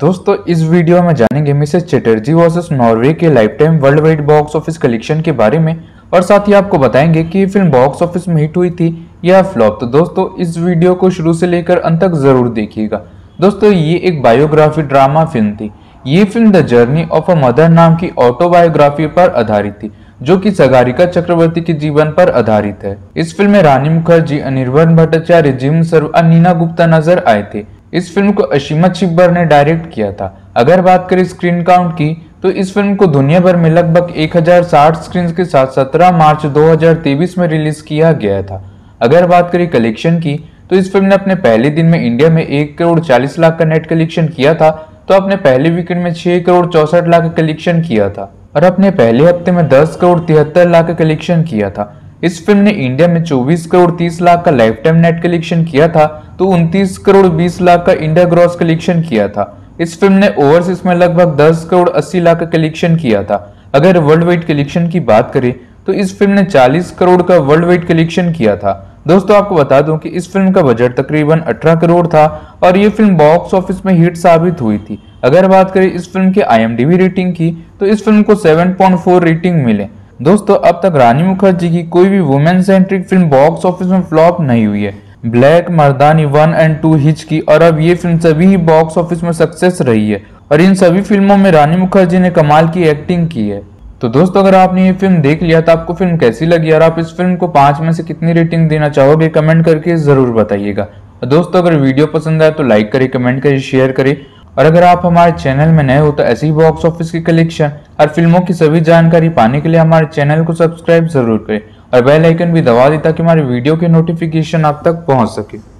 दोस्तों इस वीडियो में जानेंगे मिसेस चटर्जी वर्सेस नॉर्वे के lifetime worldwide box office collection के बारे में और साथ ही आपको बताएंगे कि ये फिल्म बॉक्स ऑफिस में हिट हुई थी या फ्लॉप। तो दोस्तों इस वीडियो को शुरू से लेकर अंत तक जरूर देखिएगा। दोस्तों ये एक बायोग्राफी ड्रामा फिल्म थी। ये film the journey of a mother नाम की ऑटोबायोग्राफी पर आधारित थी जो कि सगारिका चक्रवर्ती के जीवन पर आधारित है। इस फिल्म में रानी मुखर्जी, अनिरुबन भट्टाचार्य, जिम सर्व और नीना गुप्ता नजर आए थे। इस फिल्म को अशीमा चिब्बर ने डायरेक्ट किया था। अगर बात करें स्क्रीन काउंट की तो इस फिल्म को दुनिया भर में लगभग 1060 स्क्रीन के साथ 17 मार्च 2023 में रिलीज किया गया था। अगर बात करें कलेक्शन की तो इस फिल्म ने अपने पहले दिन में इंडिया में 1,40,00,000 का नेट कलेक्शन किया था, तो अपने पहले वीकेंड में 6,64,00,000 का कलेक्शन किया था और अपने पहले हफ्ते में 10,73,00,000 का कलेक्शन किया था। इस फिल्म ने इंडिया में 24,30,00,000 का लाइफ टाइम नेट कलेक्शन किया था, तो 29,20,00,000 का इंडिया ग्रॉस कलेक्शन किया था। इस फिल्म ने ओवरसीज में लगभग 10,80,00,000 का कलेक्शन किया था। अगर वर्ल्ड वाइड कलेक्शन की बात करें तो इस फिल्म ने 40 करोड़ का वर्ल्ड वाइड कलेक्शन किया था। दोस्तों आपको बता दूं कि इस फिल्म का बजट तकरीबन 18 करोड़ था और ये फिल्म बॉक्स ऑफिस में हिट साबित हुई थी। अगर बात करें इस फिल्म की IMDb रेटिंग की तो इस फिल्म को 7.4 रेटिंग मिले। दोस्तों अब तक रानी मुखर्जी की कोई भी women centric film box office में फ्लॉप नहीं हुई है। ब्लैक, मर्दानी 1 और 2, हिचकी और अब ये फिल्म सभी ही बॉक्स ऑफिस में सक्सेस रही है और इन सभी फिल्मों में रानी मुखर्जी ने कमाल की एक्टिंग की है। तो दोस्तों अगर आपने ये फिल्म देख लिया तो आपको फिल्म कैसी लगी और आप इस फिल्म को 5 में से कितनी रेटिंग देना चाहोगे कमेंट करके जरूर बताइएगा। और दोस्तों अगर वीडियो पसंद आए तो लाइक करें, कमेंट करें, शेयर करें और अगर आप हमारे चैनल में नए हो तो ऐसी बॉक्स ऑफिस की कलेक्शन और फिल्मों की सभी जानकारी पाने के लिए हमारे चैनल को सब्सक्राइब जरूर करें और बेल आइकन भी दबा दें ताकि हमारे वीडियो के नोटिफिकेशन आप तक पहुंच सके।